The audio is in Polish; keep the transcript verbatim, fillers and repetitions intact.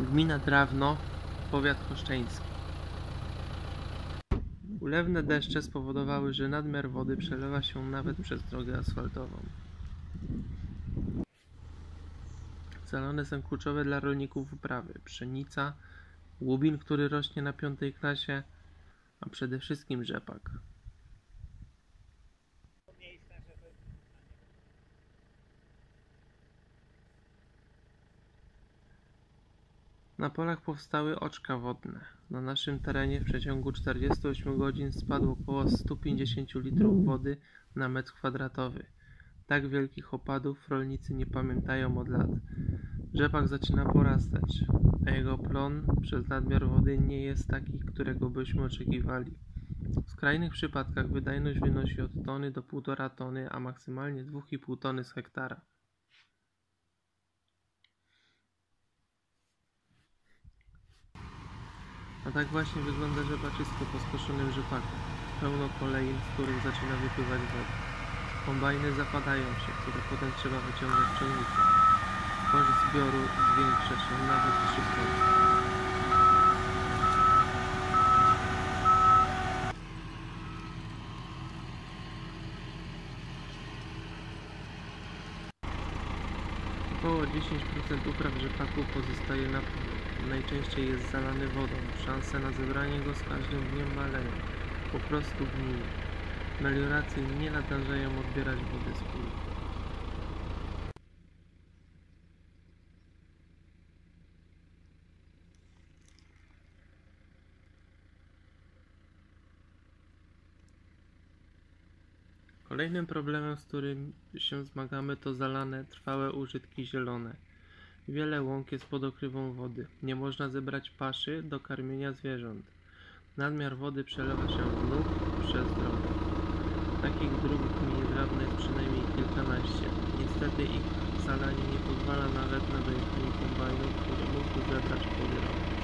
Gmina Drawno, powiat choszczeński. Ulewne deszcze spowodowały, że nadmiar wody przelewa się nawet przez drogę asfaltową. Zalane są kluczowe dla rolników uprawy: pszenica, łubin, który rośnie na piątej klasie, a przede wszystkim rzepak. Na polach powstały oczka wodne. Na naszym terenie w przeciągu czterdziestu ośmiu godzin spadło około stu pięćdziesięciu litrów wody na metr kwadratowy. Tak wielkich opadów rolnicy nie pamiętają od lat. Rzepak zaczyna porastać, a jego plon przez nadmiar wody nie jest taki, którego byśmy oczekiwali. W skrajnych przypadkach wydajność wynosi od tony do półtora tony, a maksymalnie dwie i pół tony z hektara. A tak właśnie wygląda rzepaczysko po skoszonym rzepaku. Pełno kolein, z których zaczyna wypływać woda. Kombajny zapadają się, które potem trzeba wyciągać ciągnikiem. Koszt zbioru zwiększa się nawet trzykrotnie. Około dziesięć procent upraw rzepaku pozostaje na polu. Najczęściej jest zalany wodą. Szanse na zebranie go z każdym dniem maleją. Po prostu gniją. Melioracje nie nadążają odbierać wody z pól. Kolejnym problemem, z którym się zmagamy, to zalane trwałe użytki zielone. Wiele łąk jest pod okrywą wody. Nie można zebrać paszy do karmienia zwierząt. Nadmiar wody przelewa się znów przez drogę. Takich dróg w gminie Drawno jest przynajmniej kilkanaście. Niestety ich zalanie nie pozwala nawet na dojechanie kombajnu, który mógłby zebrać pod drogę.